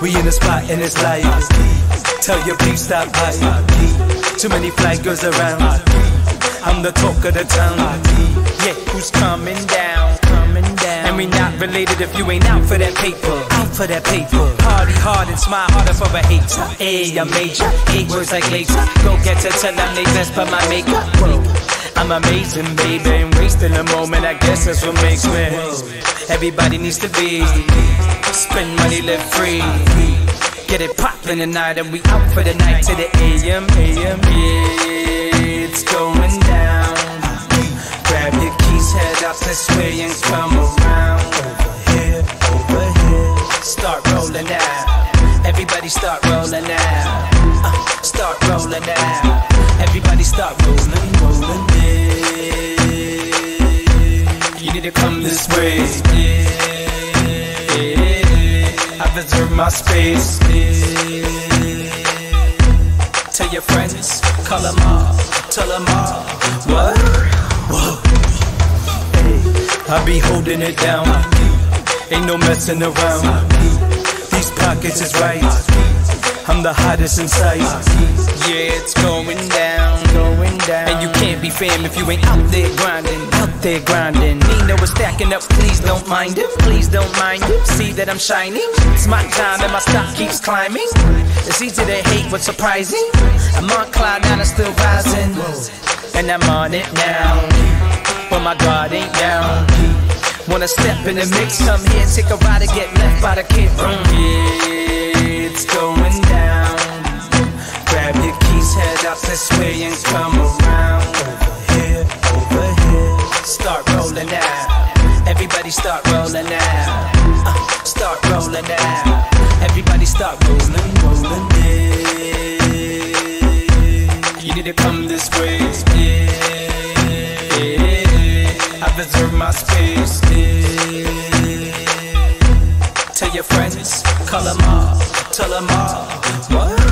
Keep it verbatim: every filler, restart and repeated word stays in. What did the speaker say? We in the spot and it's like, tell your beef stop biting. Too many fly girls around. I'm the talk of the town. Yeah, who's coming down? And we not related if you ain't out for that paper. Out for that paper. Party hard and smile harder for a hater. Ayy, I'm major. Eight words like later. Go get to tell them they best by my makeup. Whoa. I'm amazing, baby, and wasting a moment, I guess that's what makes me. Everybody needs to be, spend money, live free. Get it poppin' tonight, and we out for the night to the A M, A M, yeah, it's going down. Grab your keys, head up this way, and come around. Over here, over here, start rolling out. Everybody start rolling out, uh, start rolling out. Everybody start rolling, rolling. You need to come this way. I deserve my space. Tell your friends, call them all, tell them all. What? Whoa. I be holding it down. Ain't no messing around. These pockets is right. I'm the hottest in sight. Yeah, it's going down, going down. And you can't be fam if you ain't out there grinding, out there grinding. Nino is stacking up, please don't mind it, please don't mind it. See that I'm shining? It's my time and my stock keeps climbing. It's easy to hate what's surprising. I'm on cloud nine, I'm still rising, and I'm on it now. But my guard ain't down. Wanna step in the mix? Come here, take a ride and get left by the kid. Yeah, it's going down. Grab your keys, head up this way and come around. Over here, over here, start rolling out. Everybody start rolling out, uh, start rolling out. Everybody start rolling, rolling in. You need to come this way, yeah. I deserve my space, yeah. Tell your friends, call them all, tell them all. What?